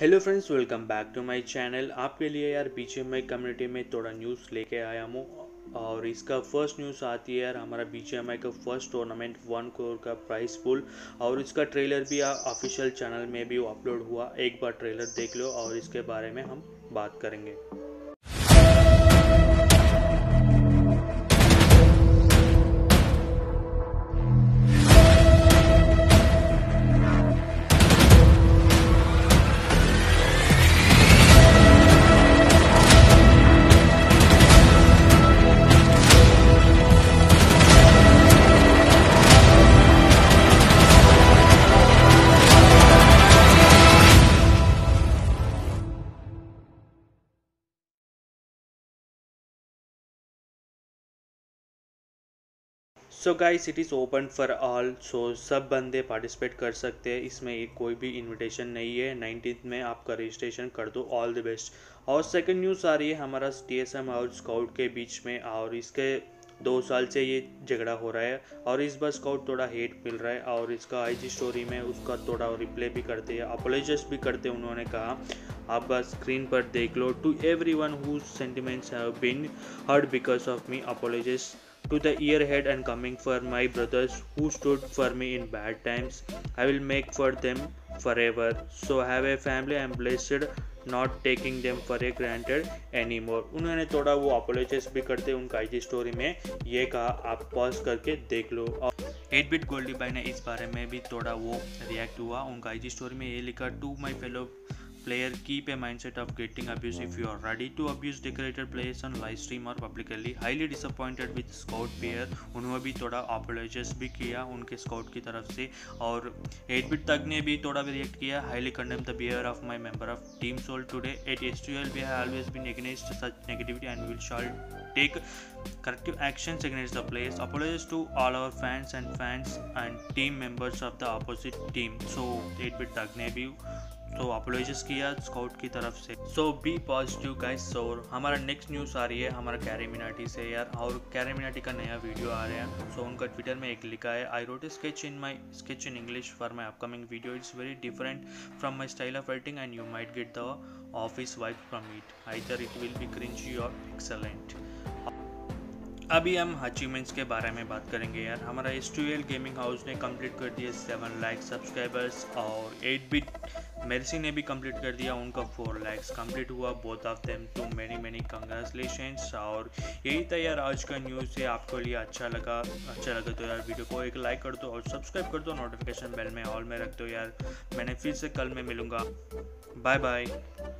Hello friends, welcome back to my channel. आपके लिए यार बीजीएमआई कम्युनिटी में थोड़ा न्यूज़ लेके आया हूँ और इसका फर्स्ट न्यूज़ आती है यार हमारा बीजीएमआई का फर्स्ट टूर्नामेंट 1 करोड़ का प्राइस पूल और इसका ट्रेलर भी ऑफिशियल चैनल में भी अपलोड हुआ। एक बार ट्रेलर देख लो और इसके बारे में हम बात करेंगे। So guys, it is open for all, so सब बंदे पार्टिसिपेट कर सकते हैं। इसमें कोई भी इनविटेशन नहीं है। 19 में आपका रजिस्ट्रेशन कर दो। All the best. और सेकंड न्यूज़ आ रही है हमारा टीएसएम और स्काउट के बीच में, और इसके 2 साल से ये झगड़ा हो रहा है और इस बार स्काउट थोड़ा हेट मिल रहा है और इसका आईजी स्टोरी में उसका थोड़ा रिप्ले भी करते हैं, अपॉलोजाइज भी करते हैं। उन्होंने कहा आप बस स्क्रीन पर देख लो, to every one whose sentiments have been hurt because of me, apologise to the year ahead and coming for my brothers who stood for me in bad times, I will make for them forever, so have a family, I am blessed not taking them for a granted anymore। उन्होंने थोड़ा वो apologies भी करते उनका IG story में ये कहा, आप पॉज करके देख लो। और 8bitgoldy भाई ने इस बारे में भी थोड़ा वो रिएक्ट हुआ, उनका IG स्टोरी में ये लिखा, to my fellow player keep a mindset of getting abused if you are ready to abuse decorated players on live stream or publicly, highly disappointed with scout player। उन्होंने भी थोड़ा apologize भी किया उनके scout की तरफ से, और 8bit thug ने भी थोड़ा रिएक्ट किया, highly condemn the behavior of my member of team soul today at S8ul, we have always been against such negativity and will shall take corrective actions against the players, apologies to all our fans and team members of the opposite team। so 8bit thug ने भी तो apologise किया Scout की तरफ से। So be positive guys. So हमारा next news आ रही है हमारा कैरी मिनाटी से यार, और कैरी मिनाटी का नया वीडियो आ रहा है। सो उनका ट्विटर में एक लिखा है, I wrote a sketch in English for my upcoming video, it's very different from my style of writing and you might get the office vibe from it, either it will be cringey और excellent. अभी हम achievements के बारे में बात करेंगे यार। हमारा S2L गेमिंग हाउस ने कंप्लीट कर दिया 7 लाख सब्सक्राइबर्स और 8bit मेरसी ने भी कंप्लीट कर दिया, उनका 4 लाख कंप्लीट हुआ। Both of them to many congratulations. और यही था यार आज का न्यूज़ है, आपको लिए अच्छा लगा तो यार वीडियो को एक लाइक कर दो और सब्सक्राइब कर दो, नोटिफिकेशन बेल में ऑल में रख दो यार। मैंने फिर से कल में मिलूँगा, बाय बाय।